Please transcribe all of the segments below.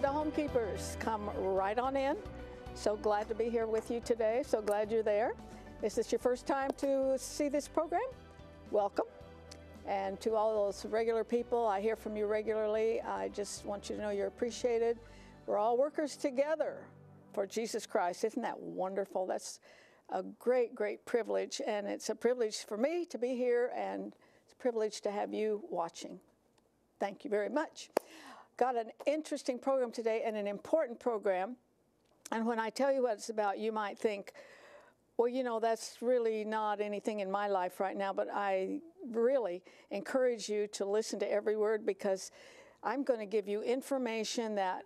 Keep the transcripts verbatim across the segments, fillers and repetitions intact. Welcome to Homekeepers. Come right on in. So glad to be here with you today. So glad you're there. Is this your first time to see this program? Welcome. And to all those regular people, I hear from you regularly. I just want you to know you're appreciated. We're all workers together for Jesus Christ. Isn't that wonderful? That's a great, great privilege. And it's a privilege for me to be here, and it's a privilege to have you watching. Thank you very much. Got an interesting program today and an important program. And when I tell you what it's about, you might think, well, you know, that's really not anything in my life right now, but I really encourage you to listen to every word, because I'm going to give you information that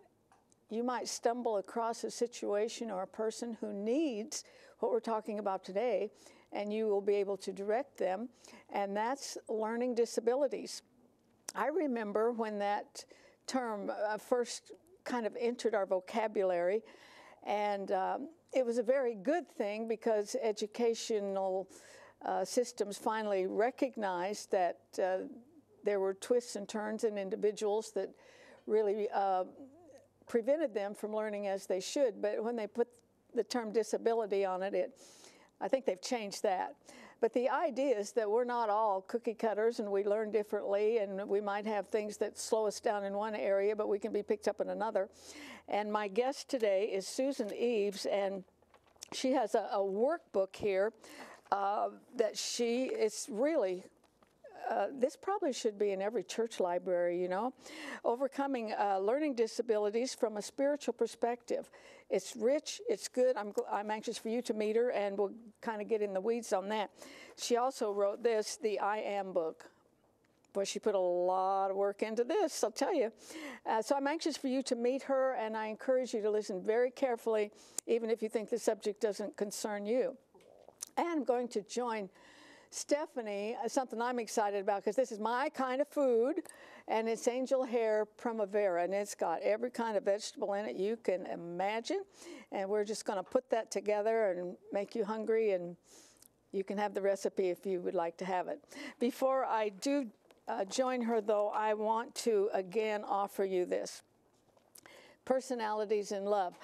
you might stumble across a situation or a person who needs what we're talking about today, and you will be able to direct them, and that's learning disabilities. I remember when that term uh, first kind of entered our vocabulary, and um, it was a very good thing, because educational uh, systems finally recognized that uh, there were twists and turns in individuals that really uh, prevented them from learning as they should. But when they put the term disability on it, it I think they've changed that. But the idea is that we're not all cookie cutters, and we learn differently, and we might have things that slow us down in one area, but we can be picked up in another. And my guest today is Susan Eaves, and she has a, a workbook here uh, that she is really, uh, this probably should be in every church library, you know, Overcoming uh, Learning Disabilities from a Spiritual Perspective. It's rich, it's good. I'm, I'm anxious for you to meet her, and we'll kind of get in the weeds on that. She also wrote this, the I Am book. Boy, she put a lot of work into this, I'll tell you. Uh, so I'm anxious for you to meet her, and I encourage you to listen very carefully, even if you think the subject doesn't concern you. And I'm going to join Stephanie, uh, something I'm excited about, because this is my kind of food, and it's Angel Hair Primavera, and it's got every kind of vegetable in it you can imagine, and we're just going to put that together and make you hungry, and you can have the recipe if you would like to have it. Before I do uh, join her, though, I want to again offer you this. Personalities in Love.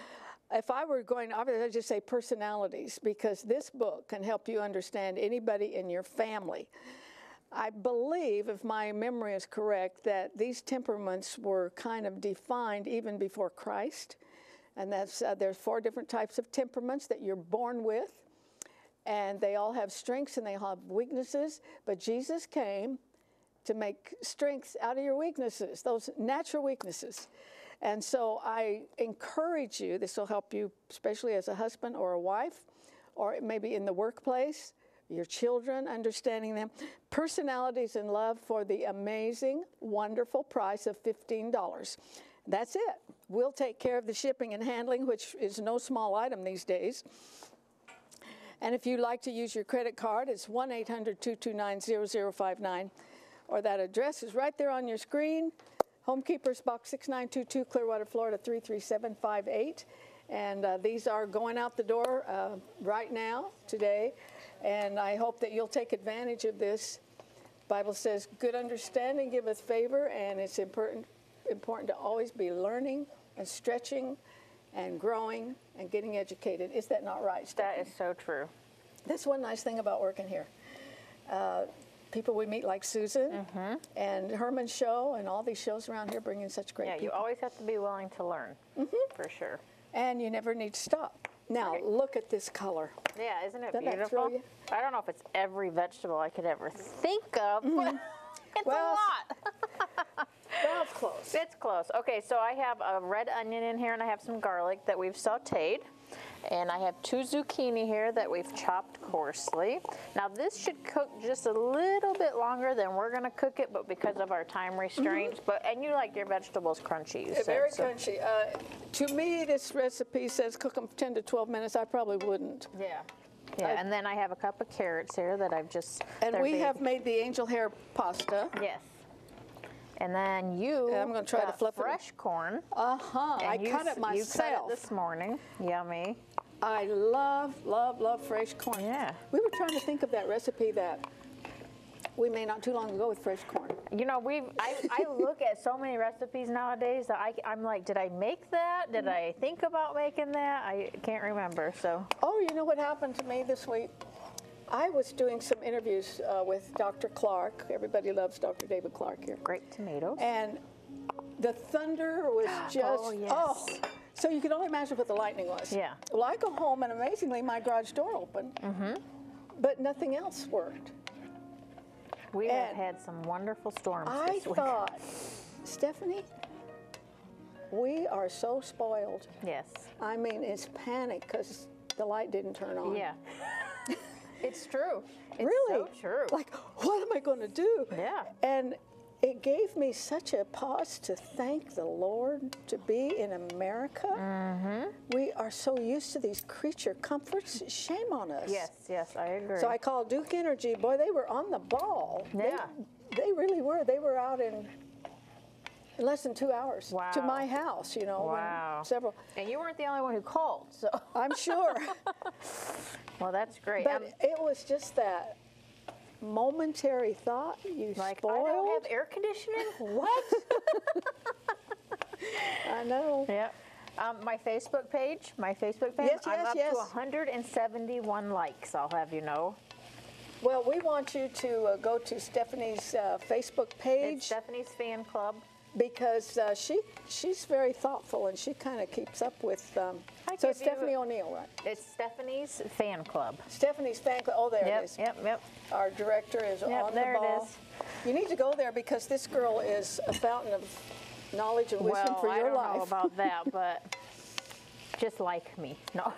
If I were going, obviously I'd just say personalities, because this book can help you understand anybody in your family. I believe, if my memory is correct, that these temperaments were kind of defined even before Christ. And that's, uh, there's four different types of temperaments that you're born with. And they all have strengths and they all have weaknesses. But Jesus came to make strengths out of your weaknesses, those natural weaknesses. And so I encourage you, this will help you, especially as a husband or a wife, or maybe in the workplace, your children, understanding them. Personalities in Love, for the amazing, wonderful price of fifteen dollars. That's it. We'll take care of the shipping and handling, which is no small item these days. And if you'd like to use your credit card, it's one eight hundred, two two nine, zero zero five nine, or that address is right there on your screen. Homekeepers, Box six nine two two, Clearwater, Florida, three three seven five eight. And uh, these are going out the door uh, right now, today. And I hope that you'll take advantage of this. Bible says, good understanding giveth favor, and it's important, important to always be learning and stretching and growing and getting educated. Is that not right, Stephanie? That is so true. That's one nice thing about working here. Uh, People we meet, like Susan mm-hmm. and Herman's show, and all these shows around here bring in such great yeah, people. Yeah, you always have to be willing to learn, mm-hmm. for sure. And you never need to stop. Now, okay. Look at this color. Yeah, isn't it Doesn't beautiful? I don't know if it's every vegetable I could ever think of, mm-hmm. but it's well, a lot. Well, it's close. It's close. Okay, so I have a red onion in here, and I have some garlic that we've sauteed. And I have two zucchini here that we've chopped coarsely. Now this should cook just a little bit longer than we're gonna cook it, but because of our time restraints. Mm-hmm. But and you like your vegetables crunchy. So, very so. crunchy. Uh, to me, this recipe says cook them ten to twelve minutes. I probably wouldn't. Yeah. Yeah, I'd, and then I have a cup of carrots here that I've just. And we big. have made the angel hair pasta. Yes. And then you and I'm gonna try to flip fresh it. corn. Uh-huh. I you, cut it myself. You cut it this morning. Yummy. I love, love, love fresh corn. Yeah. We were trying to think of that recipe that we made not too long ago with fresh corn. You know, we I, I look at so many recipes nowadays that I, I'm like, did I make that? Did I think about making that? I can't remember. So. Oh, you know what happened to me this week? I was doing some interviews uh, with Doctor Clark. Everybody loves Doctor David Clark here. Great tomatoes. And the thunder was just, oh, yes. oh. So you can only imagine what the lightning was. Yeah. Well, I go home and amazingly my garage door opened, mm-hmm. but nothing else worked. We and have had some wonderful storms I this week. I thought, Stephanie, we are so spoiled. Yes. I mean, it's panic because the light didn't turn on. Yeah. It's true. It's really? So true. Like, what am I going to do? Yeah. And it gave me such a pause to thank the Lord to be in America. Mm-hmm. We are so used to these creature comforts. Shame on us. Yes, yes, I agree. So I called Duke Energy. Boy, they were on the ball. Yeah. They, they really were. They were out in... in less than two hours wow. to my house, you know. Wow. When several. And you weren't the only one who called, so. I'm sure. Well, that's great. But I'm, it was just that momentary thought you like, spoiled. I don't have air conditioning? What? I know. Yeah. Um, my Facebook page, my Facebook page, yes, I'm yes, up yes. to one hundred seventy-one likes, I'll have you know. Well, we want you to uh, go to Stephanie's uh, Facebook page. It's Stephanie's Fan Club. Because uh, she she's very thoughtful and she kind of keeps up with. Um, so it's Stephanie O'Neill, right? It's Stephanie's Fan Club. Stephanie's Fan Club. Oh, there yep, it is. Yep, yep. Our director is yep, on there the ball. It is. You need to go there because this girl is a fountain of knowledge and wisdom well, for your I don't life. Know about that, but just like me, no.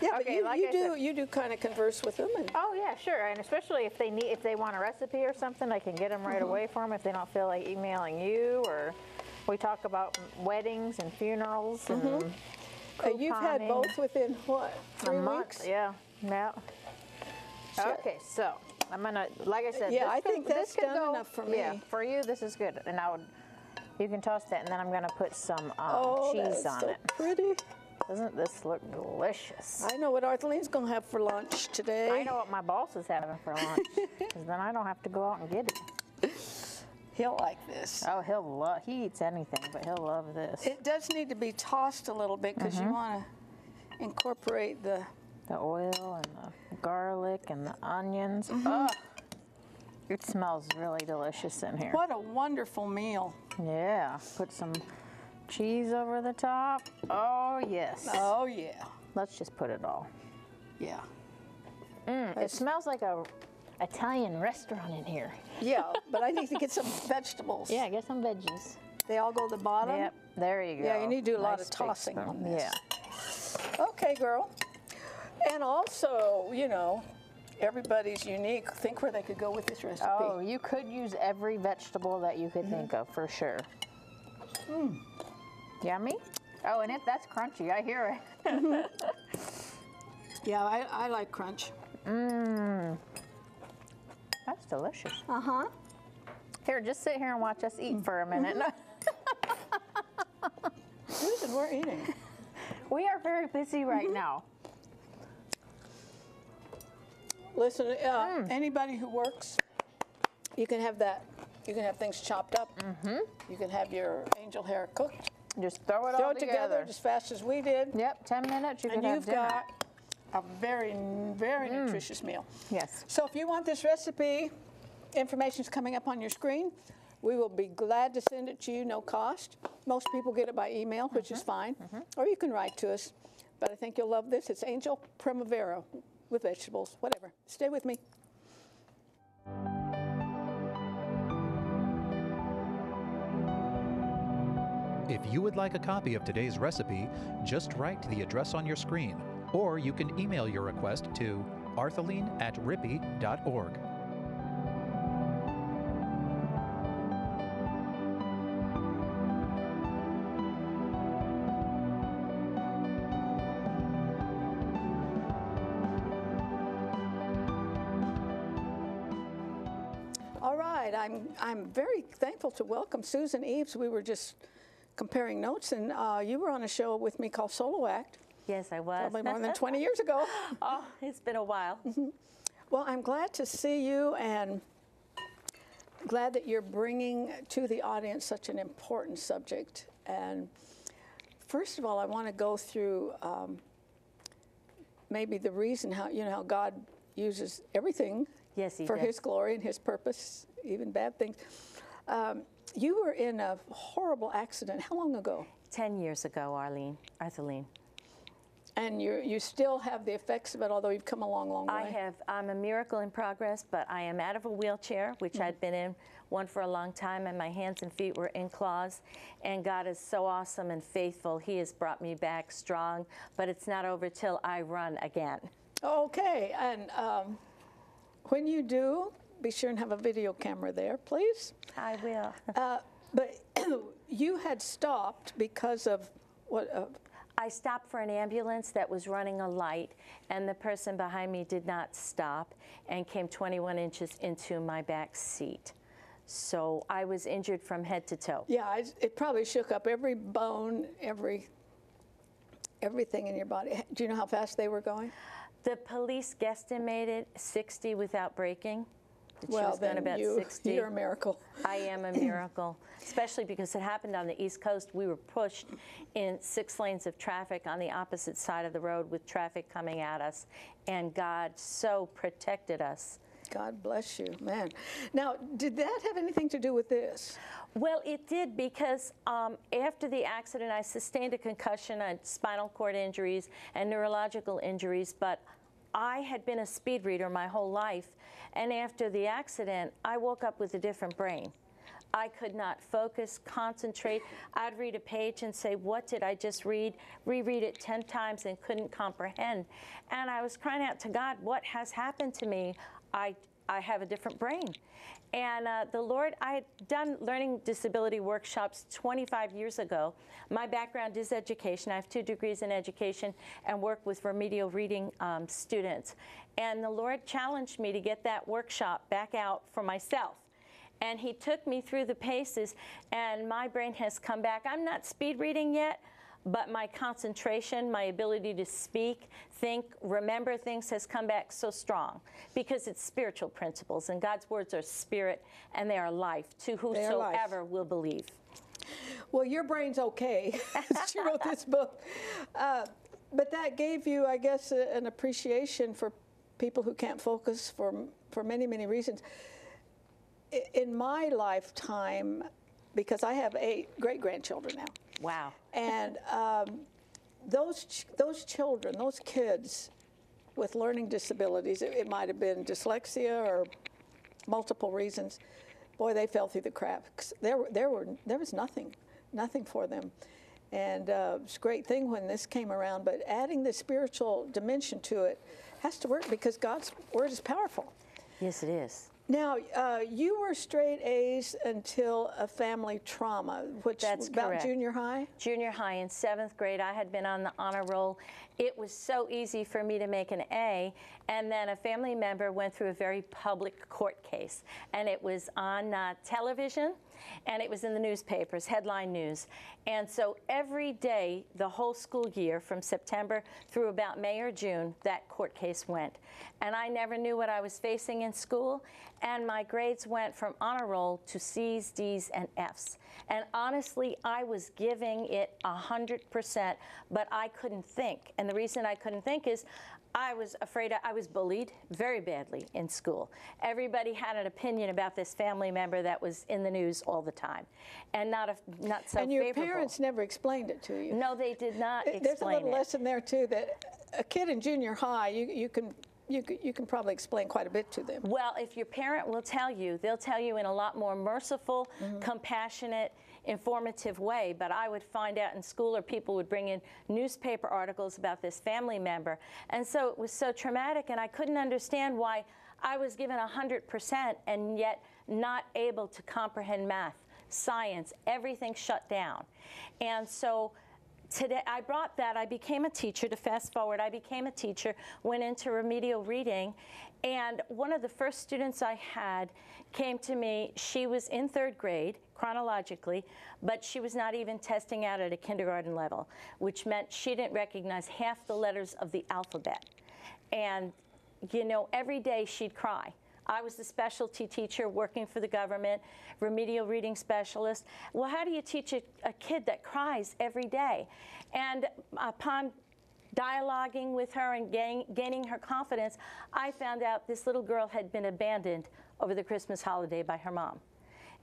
Yeah, okay, but you, like you do said, you do kind of converse with them. And oh yeah, sure, and especially if they need if they want a recipe or something, I can get them right mm-hmm. away for them. If they don't feel like emailing you, or we talk about weddings and funerals. Mm-hmm. And uh, you've had both within what three a month? Weeks? Yeah, yeah. Sure. Okay, so I'm gonna like I said. Yeah, this I could, think that's done go, enough for me. Yeah, for you this is good, and I would you can toss that, and then I'm gonna put some um, oh, cheese on so it. Pretty. Doesn't this look delicious? I know what Artheline's going to have for lunch today. I know what my boss is having for lunch, because then I don't have to go out and get it. He'll like this. Oh, he'll love, he eats anything, but he'll love this. It does need to be tossed a little bit, because mm-hmm. you want to incorporate the... the oil and the garlic and the onions. Mm-hmm. Oh, it smells really delicious in here. What a wonderful meal. Yeah, put some... cheese over the top. Oh, yes. Oh, yeah. Let's just put it all. Yeah. Mm, it smells like a Italian restaurant in here. Yeah, but I need to get some vegetables. Yeah, get some veggies. They all go to the bottom? Yep, there you go. Yeah, you need to do a nice lot of tossing on this. Yeah. Okay, girl. And also, you know, everybody's unique. Think where they could go with this recipe. Oh, you could use every vegetable that you could mm-hmm. think of, for sure. Mm. Yummy. Oh, and it that's crunchy. I hear it. Yeah, I, I like crunch. Mmm. That's delicious. Uh-huh. Here, just sit here and watch us eat for a minute. Mm-hmm. Susan, we're eating. We are very busy right mm-hmm. now. Listen, uh, mm. anybody who works, you can have that. You can have things chopped up. Mm-hmm. You can have your angel hair cooked. Just throw it throw all it together. together as fast as we did. Yep, ten minutes, you and can have dinner. And you've got a very, very mm. nutritious meal. Yes. So if you want this recipe, information's coming up on your screen. We will be glad to send it to you, no cost. Most people get it by email, which mm-hmm. is fine. Mm-hmm. Or you can write to us. But I think you'll love this. It's Angel Primavera with vegetables, whatever. Stay with me. If you would like a copy of today's recipe, just write to the address on your screen, or you can email your request to arthelene at rippy dot org. All right, I'm, I'm very thankful to welcome Susan Eaves. We were just comparing notes, and uh, you were on a show with me called Solo Act. Yes, I was. Probably more than twenty years ago. Oh, it's been a while. Mm-hmm. Well, I'm glad to see you, and glad that you're bringing to the audience such an important subject. And first of all, I want to go through um, maybe the reason how, you know, how God uses everything yes, he for does. His glory and His purpose, even bad things. Um, you were in a horrible accident. How long ago? Ten years ago, Arlene, Arthelene. And you you still have the effects of it, although you've come a long, long way. I have. I'm a miracle in progress, but I am out of a wheelchair, which mm-hmm. I'd been in one for a long time, and my hands and feet were in claws. And God is so awesome and faithful. He has brought me back strong, but it's not over till I run again. Okay. And um, when you do, be sure and have a video camera there, please. I will. uh, but you had stopped because of what? Uh, I stopped for an ambulance that was running a light, and the person behind me did not stop and came twenty-one inches into my back seat. So I was injured from head to toe. Yeah, I, it probably shook up every bone, every everything in your body. Do you know how fast they were going? The police guesstimated sixty without braking. She well, was then about you, sixty. You're a miracle. I am a miracle, especially because it happened on the East Coast. We were pushed in six lanes of traffic on the opposite side of the road with traffic coming at us, and God so protected us. God bless you, man. Now, did that have anything to do with this? Well, it did, because um, after the accident, I sustained a concussion. I had spinal cord injuries and neurological injuries, but I had been a speed reader my whole life, and after the accident, I woke up with a different brain. I could not focus, concentrate. I'd read a page and say, what did I just read? Reread it ten times and couldn't comprehend. And I was crying out to God, what has happened to me? I, I have a different brain. And uh, the Lord, I had done learning disability workshops twenty-five years ago. My background is education. I have two degrees in education and work with remedial reading um, students. And the Lord challenged me to get that workshop back out for myself. And He took me through the paces, and my brain has come back. I'm not speed reading yet, but my concentration, my ability to speak, think, remember things has come back so strong, because it's spiritual principles, and God's words are spirit and they are life to whosoever will believe. Well, your brain's okay. She wrote this book. Uh, but that gave you, I guess, a, an appreciation for people who can't focus for, for many, many reasons. I, in my lifetime, because I have eight great-grandchildren now. Wow. And um, those, ch those children, those kids with learning disabilities, it, it might have been dyslexia or multiple reasons, boy, they fell through the cracks. There, there, were, there was nothing, nothing for them. And uh, it's a great thing when this came around, but adding the spiritual dimension to it has to work, because God's word is powerful. Yes, it is. Now, uh, you were straight A's until a family trauma, which was about correct. Junior high? Junior high. In seventh grade, I had been on the honor roll. It was so easy for me to make an A, and then a family member went through a very public court case, and it was on uh, television, and it was in the newspapers, headline news. And so every day, the whole school year, from September through about May or June, that court case went. And I never knew what I was facing in school. And my grades went from honor roll to C's, D's, and F's. And honestly, I was giving it one hundred percent, but I couldn't think. And the reason I couldn't think is I was afraid I was bullied very badly in school. Everybody had an opinion about this family member that was in the news all the time, and not a, not so favorable. And your favorable. Parents never explained it to you. No, they did not explain it. There's a little it. lesson there, too, that a kid in junior high, you, you can... You, you can probably explain quite a bit to them. Well, if your parent will tell you, they'll tell you in a lot more merciful, mm-hmm. compassionate, informative way. But I would find out in school, or people would bring in newspaper articles about this family member. And so it was so traumatic, and I couldn't understand why I was given one hundred percent and yet not able to comprehend math, science, everything shut down. And so today, I brought that, I became a teacher, to fast forward, I became a teacher, went into remedial reading, and one of the first students I had came to me. She was in third grade, chronologically, but she was not even testing out at a kindergarten level, which meant she didn't recognize half the letters of the alphabet. And you know, every day she'd cry. I was the specialty teacher working for the government, remedial reading specialist. Well, how do you teach a, a kid that cries every day? And upon dialoguing with her and gain, gaining her confidence, I found out this little girl had been abandoned over the Christmas holiday by her mom.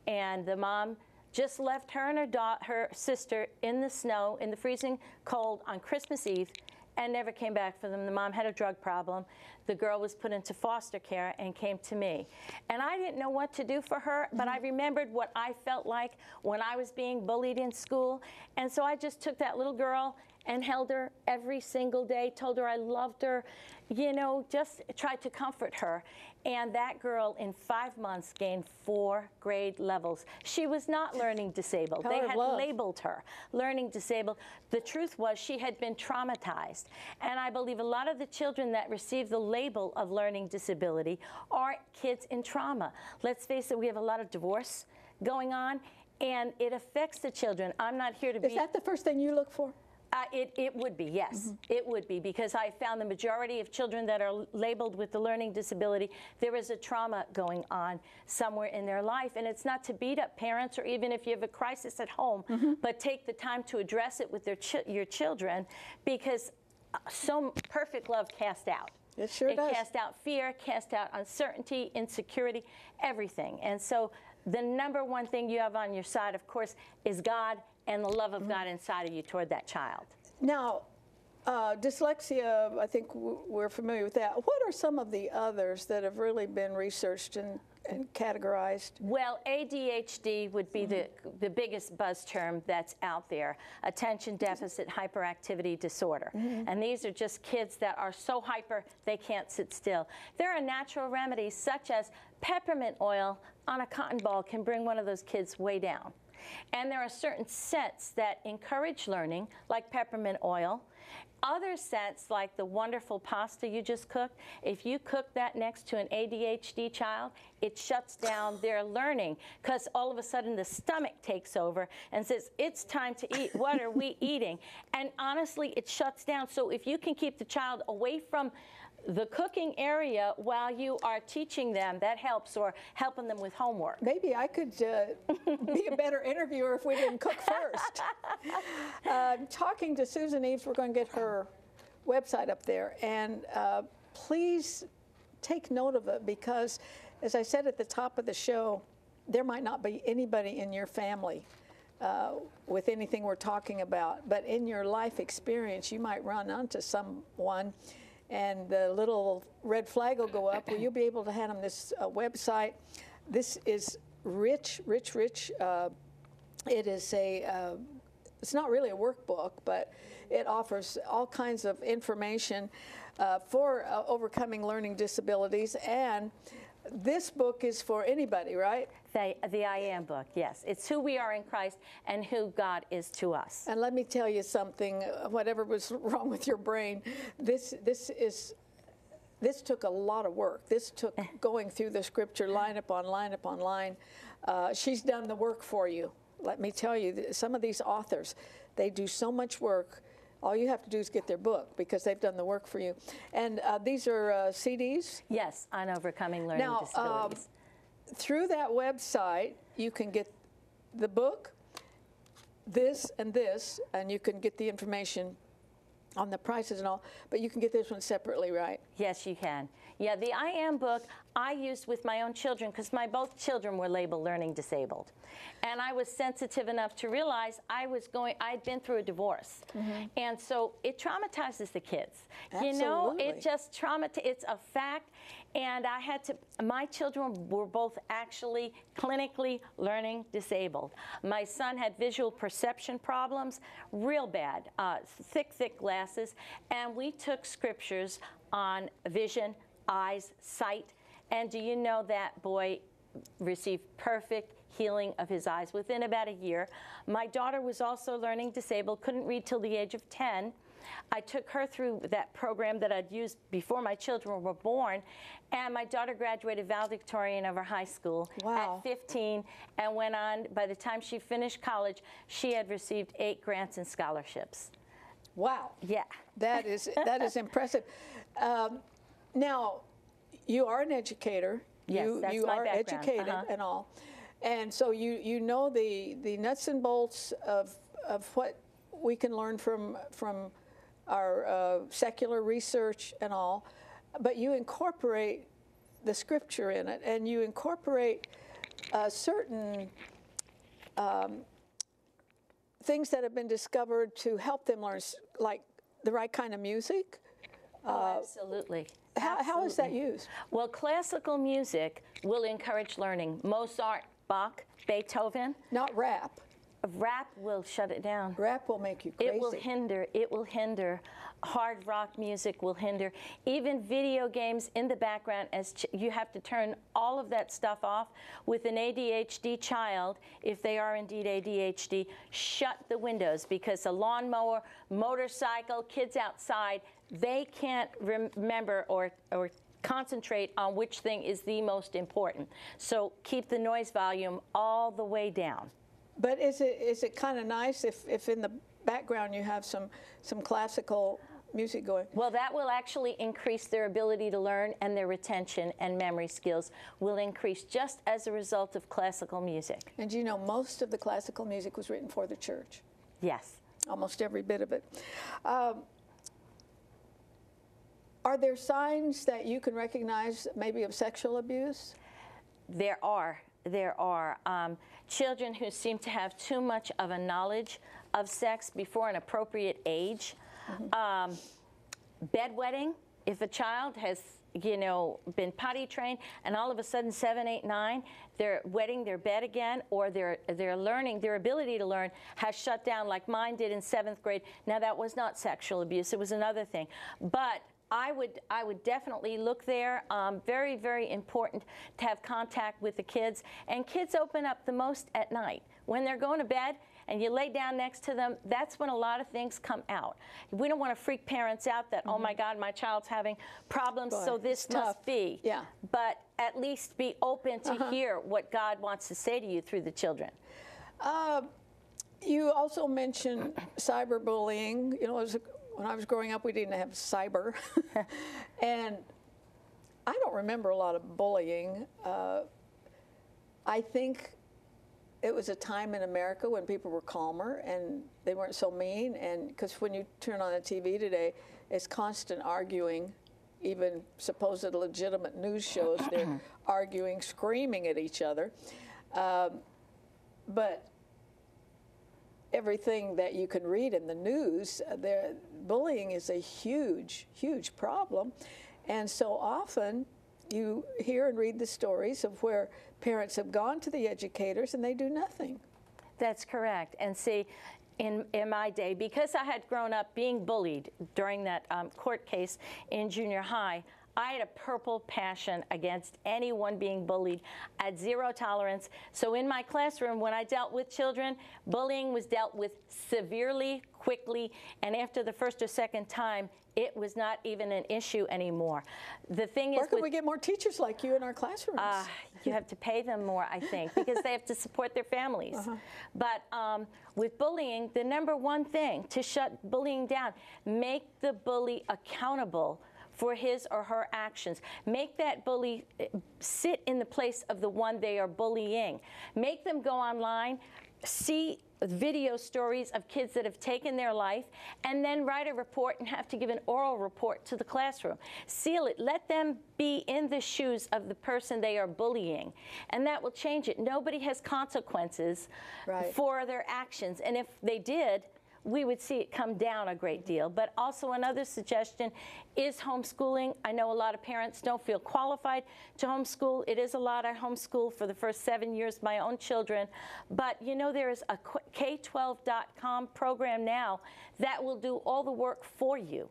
And the mom just left her and her, da her sister in the snow, in the freezing cold on Christmas Eve, and never came back for them. The mom had a drug problem. The girl was put into foster care and came to me. And I didn't know what to do for her, but I remembered what I felt like when I was being bullied in school. And so I just took that little girl and held her every single day, told her I loved her, you know, just tried to comfort her. And that girl in five months gained four grade levels. She was not learning disabled. Power they had love. labeled her learning disabled. The truth was she had been traumatized. And I believe a lot of the children that receive the label of learning disability are kids in trauma. Let's face it, we have a lot of divorce going on, and it affects the children. I'm not here to be— Is that the first thing you look for? Uh, it, it would be, yes. Mm-hmm. It would be, because I found the majority of children that are labeled with the learning disability, there is a trauma going on somewhere in their life. And it's not to beat up parents, or even if you have a crisis at home, mm-hmm. but take the time to address it with their chi your children, because so perfect love casts out. It sure it does. It casts out fear, casts out uncertainty, insecurity, everything. And so the number one thing you have on your side, of course, is God and the love of mm-hmm. God inside of you toward that child. Now, uh, dyslexia, I think w we're familiar with that. What are some of the others that have really been researched and, and categorized? Well, A D H D would be mm-hmm. the, the biggest buzz term that's out there, attention deficit hyperactivity disorder. Mm-hmm. And these are just kids that are so hyper they can't sit still. There are natural remedies such as peppermint oil on a cotton ball can bring one of those kids way down. And there are certain scents that encourage learning, like peppermint oil. Other scents, like the wonderful pasta you just cooked, if you cook that next to an A D H D child, it shuts down their learning, because all of a sudden the stomach takes over and says, it's time to eat. What are we eating? And honestly, it shuts down. So if you can keep the child away from the cooking area while you are teaching them, that helps, or helping them with homework. Maybe I could uh, be a better interviewer if we didn't cook first. uh, talking to Susan Eaves, we're going to get her website up there, and uh, please take note of it, because as I said at the top of the show, there might not be anybody in your family uh, with anything we're talking about, but in your life experience you might run onto someone, and the little red flag will go up. Will you be able to hand them this uh, website? This is rich, rich, rich. Uh, it is a, uh, it's not really a workbook, but it offers all kinds of information uh, for uh, overcoming learning disabilities. And this book is for anybody, right? The, the I Am book, yes. It's who we are in Christ and who God is to us. And let me tell you something, whatever was wrong with your brain, this, this, is, this took a lot of work. This took going through the scripture line upon line upon line. Uh, she's done the work for you. Let me tell you, some of these authors, they do so much work. All you have to do is get their book, because they've done the work for you. And uh, these are uh, C Ds? Yes, on overcoming learning now, disabilities. Um, through that website, you can get the book, this and this, and you can get the information on the prices and all, but you can get this one separately, right? Yes, you can. Yeah, the I Am book I used with my own children, because my both children were labeled learning disabled. And I was sensitive enough to realize I was going, I'd been through a divorce. Mm-hmm. And so it traumatizes the kids. Absolutely. You know, it just traumatizes, it's a fact. And I had to, my children were both actually clinically learning disabled. My son had visual perception problems, real bad, uh, thick, thick glasses. And we took scriptures on vision, eyes, sight. And do you know that boy received perfect healing of his eyes within about a year? My daughter was also learning disabled, couldn't read till the age of ten. I took her through that program that I'd used before my children were born, and my daughter graduated valedictorian of her high school wow. at fifteen, and went on. By the time she finished college, she had received eight grants and scholarships. Wow. Yeah. That is, that is impressive. Um, Now, you are an educator. Yes, you, that's you my are background. Educated uh-huh. and all, and so you you know the the nuts and bolts of of what we can learn from from our uh, secular research and all, but you incorporate the scripture in it, and you incorporate uh, certain um, things that have been discovered to help them learn, like the right kind of music. Oh, absolutely. Uh, how, how is that used? Well, classical music will encourage learning. Mozart, Bach, Beethoven. Not rap. Rap will shut it down. Rap will make you crazy. It will hinder. It will hinder. Hard rock music will hinder. Even video games in the background, as ch you have to turn all of that stuff off. With an A D H D child, if they are indeed A D H D, shut the windows, because a lawnmower, motorcycle, kids outside, they can't rem remember or, or concentrate on which thing is the most important. So keep the noise volume all the way down. But is it is it kind of nice if, if in the background you have some some classical music going? Well, that will actually increase their ability to learn, and their retention and memory skills will increase just as a result of classical music. And you know, most of the classical music was written for the church. Yes. Almost every bit of it. Um, are there signs that you can recognize maybe of sexual abuse? There are. There are um, children who seem to have too much of a knowledge of sex before an appropriate age. Mm-hmm. um, bedwetting, if a child has, you know, been potty trained, and all of a sudden seven, eight, nine, they're wetting their bed again, or they're they're learning, their ability to learn has shut down, like mine did in seventh grade. Now that was not sexual abuse; it was another thing, but. I would, I would definitely look there. Um, very, very important to have contact with the kids. And kids open up the most at night. When they're going to bed and you lay down next to them, that's when a lot of things come out. We don't want to freak parents out that, mm-hmm. oh, my God, my child's having problems, Boy, so this must be. Yeah. But at least be open to uh-huh. hear what God wants to say to you through the children. Uh, you also mentioned cyberbullying. You know, it was a When I was growing up, we didn't have cyber. And I don't remember a lot of bullying. Uh, I think it was a time in America when people were calmer and they weren't so mean. And because when you turn on the T V today, it's constant arguing, even supposed legitimate news shows, they're arguing, screaming at each other. Um, but everything that you can read in the news, there, bullying is a huge, huge problem. And so often you hear and read the stories of where parents have gone to the educators and they do nothing. That's correct. And see, in, in my day, because I had grown up being bullied during that um, court case in junior high, I had a purple passion against anyone being bullied. I had zero tolerance. So in my classroom, when I dealt with children, bullying was dealt with severely, quickly, and after the first or second time, it was not even an issue anymore. The thing is, where can we get more teachers like you in our classrooms? Uh, you have to pay them more, I think, because they have to support their families. Uh-huh. But um, with bullying, the number one thing to shut bullying down, make the bully accountable for his or her actions. Make that bully sit in the place of the one they are bullying. Make them go online, see video stories of kids that have taken their life, and then write a report and have to give an oral report to the classroom. Seal it. Let them be in the shoes of the person they are bullying, and that will change it. Nobody has consequences right. for their actions, and if they did, we would see it come down a great deal. But also another suggestion is homeschooling. I know a lot of parents don't feel qualified to homeschool. It is a lot. I homeschool for the first seven years my own children. But you know, there is a K twelve dot com program now that will do all the work for you.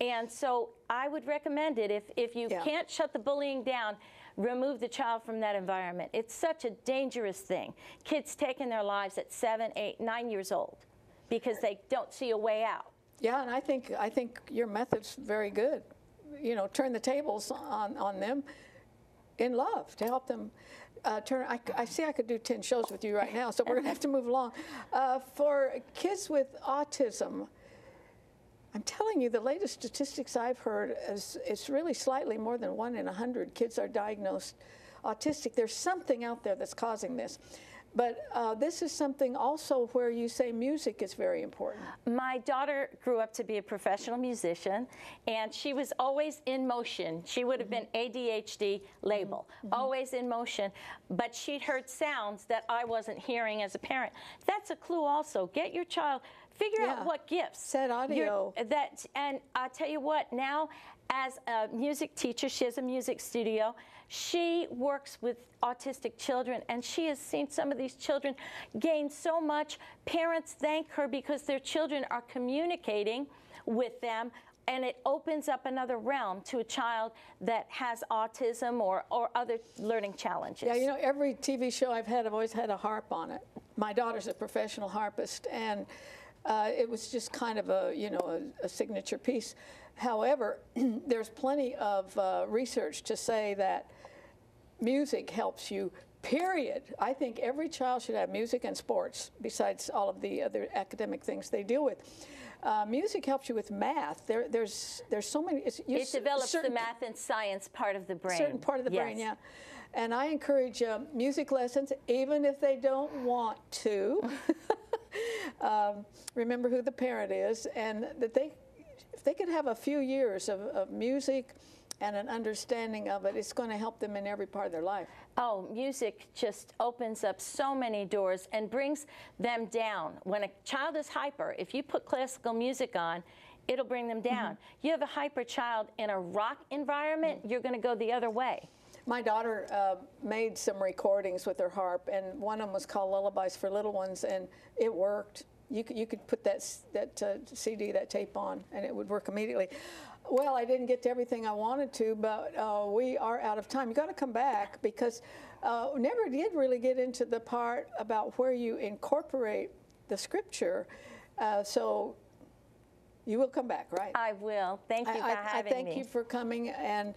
And so I would recommend it. If, if you yeah. can't shut the bullying down, remove the child from that environment. It's such a dangerous thing. Kids taking their lives at seven, eight, nine years old, because they don't see a way out. Yeah, and I think I think your method's very good. You know, turn the tables on, on them in love to help them uh, turn. I, I see I could do ten shows with you right now, so we're going to have to move along. Uh, for kids with autism, I'm telling you, the latest statistics I've heard is it's really slightly more than one in a hundred kids are diagnosed autistic. There's something out there that's causing this. But uh, this is something also where you say music is very important. My daughter grew up to be a professional musician, and she was always in motion. She would have mm-hmm. been A D H D label, mm-hmm. always in motion, but she'd heard sounds that I wasn't hearing as a parent. That's a clue also. Get your child, figure yeah. out what gifts. Set audio. That, and I'll tell you what, now as a music teacher, she has a music studio. She works with autistic children, and she has seen some of these children gain so much. Parents thank her because their children are communicating with them, and it opens up another realm to a child that has autism or, or other learning challenges. Yeah, you know, every T V show I've had, I've always had a harp on it. My daughter's a professional harpist, and uh, it was just kind of a, you know, a, a signature piece. However, there's plenty of uh, research to say that music helps you, period. I think every child should have music and sports, besides all of the other academic things they deal with. Uh, music helps you with math. There, there's, there's so many. It's, it develops certain, the math and science part of the brain. Certain part of the yes. brain, yeah. And I encourage um, music lessons, even if they don't want to. um, remember who the parent is, and that they, if they could have a few years of, of music and an understanding of it, it's going to help them in every part of their life. Oh, music just opens up so many doors and brings them down. When a child is hyper, if you put classical music on, it'll bring them down. Mm-hmm. You have a hyper child in a rock environment, mm-hmm. you're going to go the other way. My daughter uh, made some recordings with her harp, and one of them was called Lullabies for Little Ones, and it worked. You could, you could put that, that uh, C D, that tape on, and it would work immediately. Well, I didn't get to everything I wanted to, but uh, we are out of time. You've got to come back, because uh, never did really get into the part about where you incorporate the scripture. Uh, so you will come back, right? I will. Thank you I, for I, having me. I thank me. you for coming, and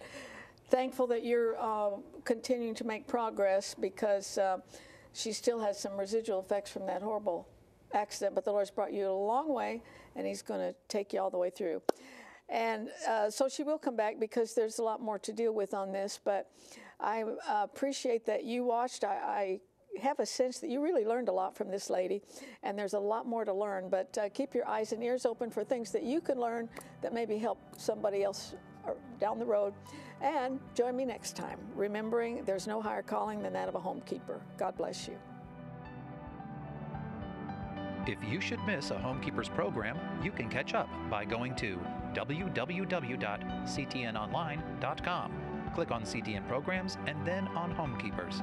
thankful that you're uh, continuing to make progress, because uh, she still has some residual effects from that horrible accident, but the Lord's brought you a long way, and He's going to take you all the way through. And uh, so she will come back, because there's a lot more to deal with on this, but I uh, appreciate that you watched. I, I have a sense that you really learned a lot from this lady, and there's a lot more to learn, but uh, keep your eyes and ears open for things that you can learn that maybe help somebody else down the road. And join me next time, remembering there's no higher calling than that of a homekeeper. God bless you. If you should miss a Homekeepers program, you can catch up by going to w w w dot c t n online dot com. Click on C T N Programs and then on Homekeepers.